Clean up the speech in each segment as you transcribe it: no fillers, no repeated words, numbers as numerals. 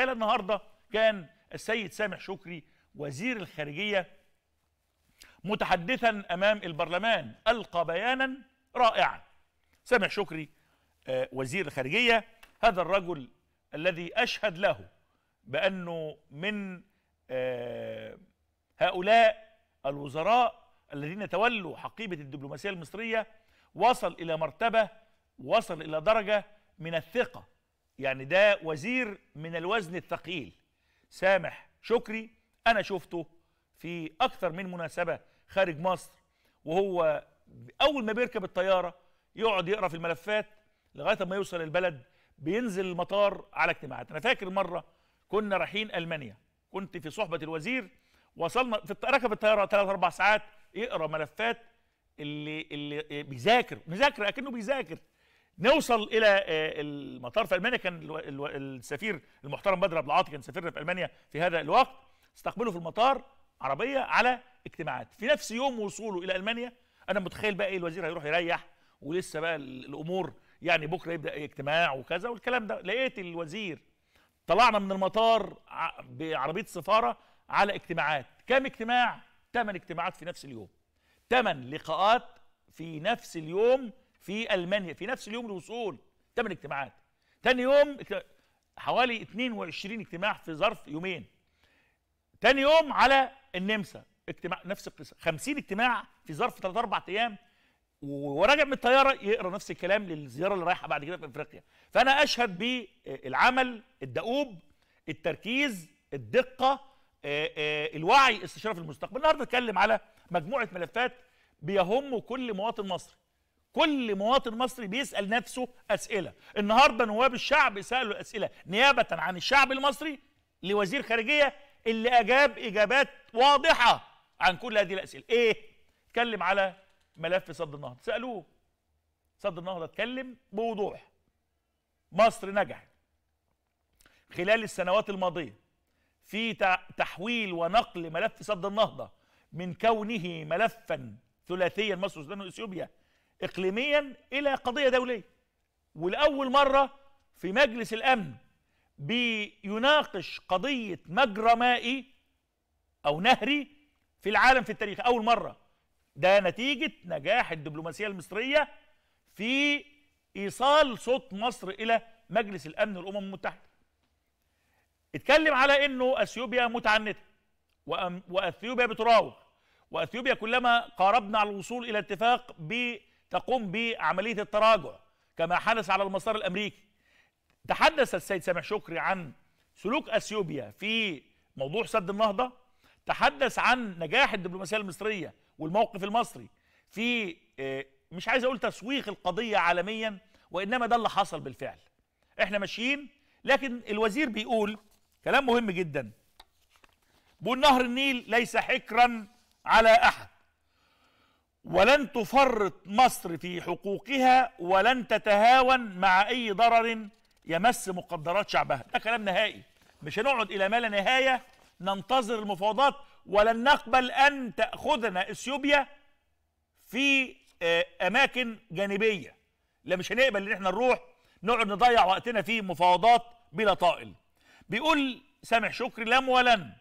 تخيل النهارده كان السيد سامح شكري وزير الخارجية متحدثا أمام البرلمان ألقى بيانا رائعا. سامح شكري وزير الخارجية، هذا الرجل الذي أشهد له بأنه من هؤلاء الوزراء الذين تولوا حقيبة الدبلوماسية المصرية وصل إلى مرتبة، وصل إلى درجة من الثقة. يعني ده وزير من الوزن الثقيل. سامح شكري أنا شفته في أكثر من مناسبة خارج مصر، وهو أول ما بيركب الطيارة يقعد يقرأ في الملفات لغاية ما يوصل البلد، بينزل المطار على اجتماعات. أنا فاكر مرة كنا رايحين ألمانيا، كنت في صحبة الوزير، وصلنا ركب الطيارة 3-4 ساعات يقرأ ملفات اللي بيذاكر أكنه بيذاكر. نوصل الى المطار في المانيا، كان السفير المحترم بدر عبد العاطي كان سفيرنا في المانيا في هذا الوقت، استقبله في المطار عربيه على اجتماعات. في نفس يوم وصوله الى المانيا انا متخيل بقى ايه، الوزير هيروح يريح ولسه بقى الامور يعني بكره يبدا اجتماع وكذا والكلام ده. لقيت الوزير طلعنا من المطار بعربيه سفاره على اجتماعات. كام اجتماع؟ 8 اجتماعات في نفس اليوم، 8 لقاءات في نفس اليوم في ألمانيا، في نفس اليوم الوصول 8 اجتماعات. تاني يوم حوالي 22 اجتماع في ظرف يومين. تاني يوم على النمسا اجتماع نفس القصة، 50 اجتماع في ظرف 3-4 أيام، وراجع من الطيارة يقرأ نفس الكلام للزيارة اللي رايحة بعد كده في أفريقيا. فأنا أشهد بالعمل، الدؤوب، التركيز، الدقة، الوعي، استشراف المستقبل. النهارده أتكلم على مجموعة ملفات بيهم كل مواطن مصري. كل مواطن مصري بيسأل نفسه أسئلة. النهاردة نواب الشعب سألوا أسئلة نيابة عن الشعب المصري لوزير خارجية اللي أجاب إجابات واضحة عن كل هذه الأسئلة. إيه؟ اتكلم على ملف سد النهضة، سألوه. سد النهضة اتكلم بوضوح. مصر نجحت خلال السنوات الماضية في تحويل ونقل ملف سد النهضة من كونه ملفا ثلاثيا مصر والسودان وإثيوبيا إقليمياً إلى قضية دولية. ولأول مرة في مجلس الأمن بيناقش قضية مجرى مائي أو نهري في العالم في التاريخ، أول مرة. ده نتيجة نجاح الدبلوماسية المصرية في إيصال صوت مصر إلى مجلس الأمن والأمم المتحدة. اتكلم على إنه أثيوبيا متعنتة، وأثيوبيا بتراوغ، وأثيوبيا كلما قاربنا على الوصول إلى اتفاق تقوم بعملية التراجع كما حدث على المسار الأمريكي. تحدث السيد سامح شكري عن سلوك أثيوبيا في موضوع سد النهضة، تحدث عن نجاح الدبلوماسية المصرية والموقف المصري في مش عايز أقول تسويق القضية عالميا، وإنما ده اللي حصل بالفعل. إحنا ماشيين، لكن الوزير بيقول كلام مهم جدا، بيقول نهر النيل ليس حكرا على أحد، ولن تفرط مصر في حقوقها، ولن تتهاون مع أي ضرر يمس مقدرات شعبها. ده كلام نهائي، مش هنقعد إلى ما لا نهاية ننتظر المفاوضات، ولن نقبل أن تأخذنا إثيوبيا في أماكن جانبية. لا، مش هنقبل إن احنا نروح نقعد نضيع وقتنا في مفاوضات بلا طائل. بيقول سامح شكري لم ولن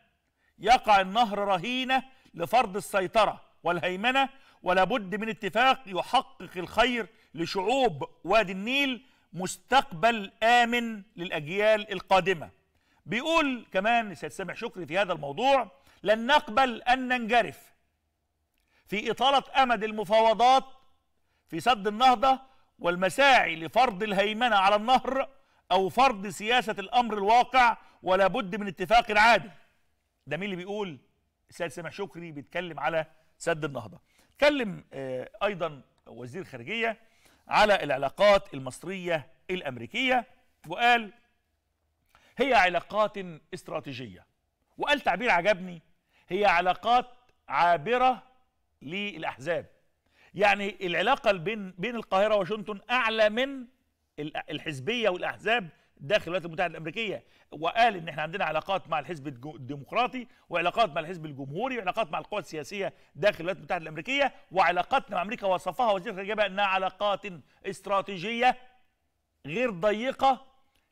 يقع النهر رهينة لفرض السيطرة والهيمنة، ولا بد من اتفاق يحقق الخير لشعوب وادي النيل، مستقبل آمن للأجيال القادمة. بيقول كمان السيد سامح شكري في هذا الموضوع لن نقبل أن ننجرف في إطالة أمد المفاوضات في سد النهضة والمساعي لفرض الهيمنة على النهر أو فرض سياسة الأمر الواقع، ولا بد من اتفاق عادل. ده مين اللي بيقول؟ السيد سامح شكري بيتكلم على سد النهضة. اتكلم أيضا وزير الخارجية على العلاقات المصرية الأمريكية، وقال هي علاقات استراتيجية، وقال تعبير عجبني، هي علاقات عابرة للأحزاب. يعني العلاقة بين القاهرة وواشنطن أعلى من الحزبية والأحزاب داخل الولايات المتحدة الأمريكية. وقال إن إحنا عندنا علاقات مع الحزب الديمقراطي، وعلاقات مع الحزب الجمهوري، وعلاقات مع القوى السياسية داخل الولايات المتحدة الأمريكية، وعلاقاتنا مع أمريكا وصفها وزير الخارجية بأنها علاقات استراتيجية غير ضيقة،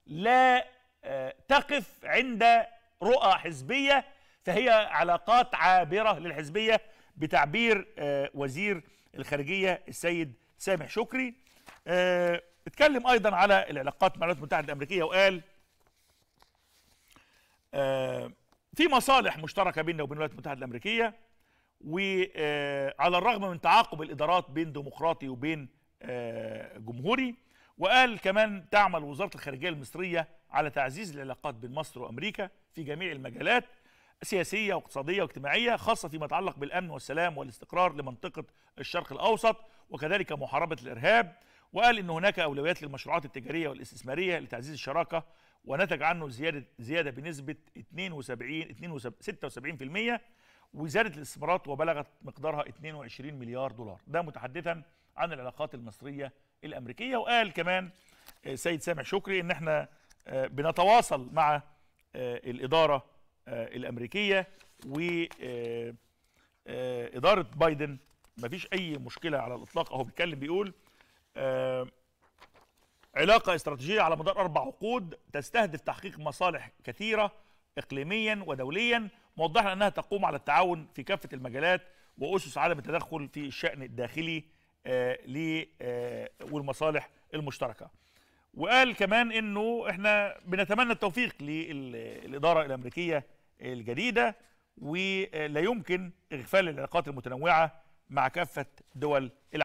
لا تقف عند رؤى حزبية فهي علاقات عابرة للحزبية بتعبير وزير الخارجية السيد سامح شكري. اتكلم أيضا على العلاقات مع الولايات المتحدة الأمريكية وقال في مصالح مشتركة بيننا وبين الولايات المتحدة الأمريكية، وعلى الرغم من تعاقب الإدارات بين ديمقراطي وبين جمهوري. وقال كمان تعمل وزارة الخارجية المصرية على تعزيز العلاقات بين مصر وأمريكا في جميع المجالات السياسية واقتصادية واجتماعية، خاصة فيما يتعلق بالأمن والسلام والاستقرار لمنطقة الشرق الأوسط وكذلك محاربة الإرهاب. وقال إن هناك أولويات للمشروعات التجارية والاستثمارية لتعزيز الشراكة، ونتج عنه زيادة بنسبة 76%، وزادت الاستثمارات وبلغت مقدارها 22 مليار دولار. ده متحدثا عن العلاقات المصرية الأمريكية. وقال كمان سيد سامح شكري إن احنا بنتواصل مع الإدارة الأمريكية وإدارة بايدن، مفيش أي مشكلة على الإطلاق. أهو بيتكلم بيقول علاقة استراتيجية على مدار 4 عقود تستهدف تحقيق مصالح كثيرة إقليميا ودوليا، موضحا أنها تقوم على التعاون في كافة المجالات وأسس عدم التدخل في الشأن الداخلي والمصالح المشتركة. وقال كمان أنه إحنا بنتمنى التوفيق للإدارة الأمريكية الجديدة، ولا يمكن إغفال العلاقات المتنوعة مع كافة دول العالم.